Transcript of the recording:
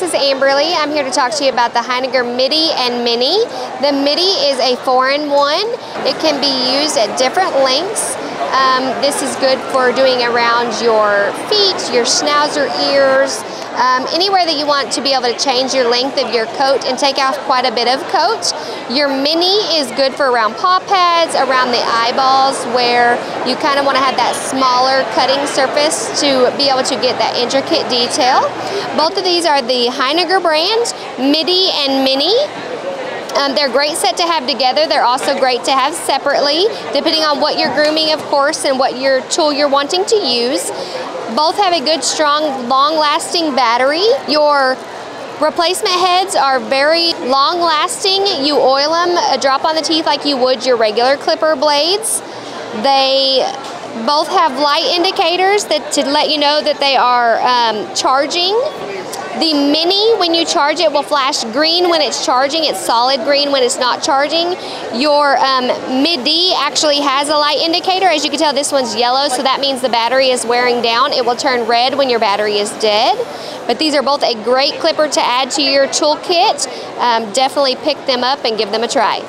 this is Amberlee. I'm here to talk to you about the Heiniger MIDI and MINI. The MIDI is a 4-in-1. It can be used at different lengths. This is good for doing around your feet, your schnauzer, ears, anywhere that you want to be able to change your length of your coat and take off quite a bit of coat. Your MINI is good for around paw pads, around the eyeballs, where you kind of want to have that smaller cutting surface to be able to get that intricate detail. Both of these are the Heiniger brand, MIDI and MINI. They're great set to have together. They're also great to have separately, depending on what you're grooming, of course, and what your tool you're wanting to use. Both have a good, strong, long-lasting battery. Your replacement heads are very long-lasting. You oil them, drop on the teeth like you would your regular clipper blades. They both have light indicators to let you know that they are charging. The MINI, when you charge it, will flash green when it's charging. It's solid green when it's not charging. Your MIDI actually has a light indicator. As you can tell, this one's yellow, so that means the battery is wearing down. It will turn red when your battery is dead. But these are both a great clipper to add to your toolkit. Definitely pick them up and give them a try.